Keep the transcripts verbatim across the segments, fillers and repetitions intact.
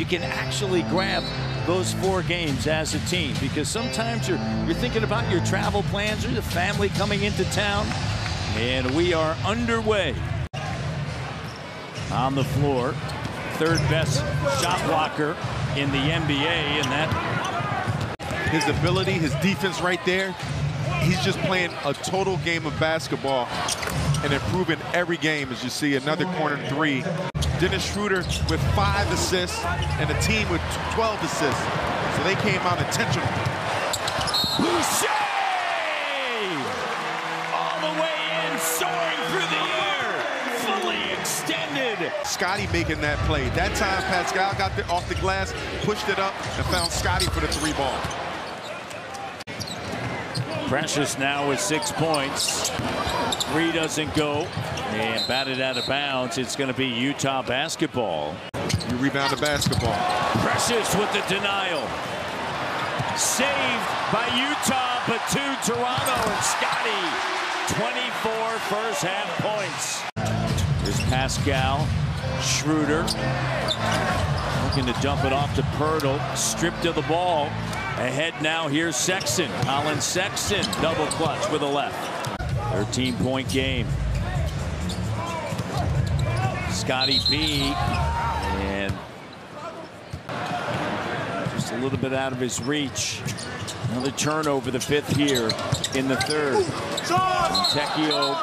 you can actually grab those four games as a team, because sometimes you're you're thinking about your travel plans or the family coming into town. And we are underway on the floor. Third best shot blocker in the N B A, and that his ability, his defense right there. He's just playing a total game of basketball and improving every game, as you see another corner three. Dennis Schroeder with five assists and a team with twelve assists. So they came out intentional. Boucher! All the way in, soaring through the air, fully extended. Scottie making that play. That time Pascal got the, off the glass, pushed it up, and found Scottie for the three ball. Precious now with six points. Three doesn't go. And batted out of bounds. It's going to be Utah basketball. You rebound the basketball. Precious with the denial. Saved by Utah, but to Toronto and Scottie. twenty-four first half points. Here's Pascal. Schroeder looking to dump it off to Purtle. Stripped of the ball. Ahead now, here's Sexton. Colin Sexton, double clutch with a left. thirteen point game. Scottie B. And just a little bit out of his reach. Another turnover, the fifth here in the third. Fontecchio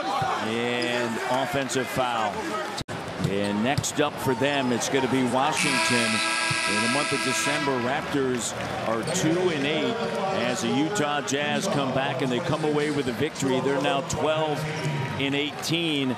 and offensive foul. And next up for them, it's going to be Washington. In the month of December, Raptors are two and eight as the Utah Jazz come back and they come away with a victory. They're now twelve and eighteen.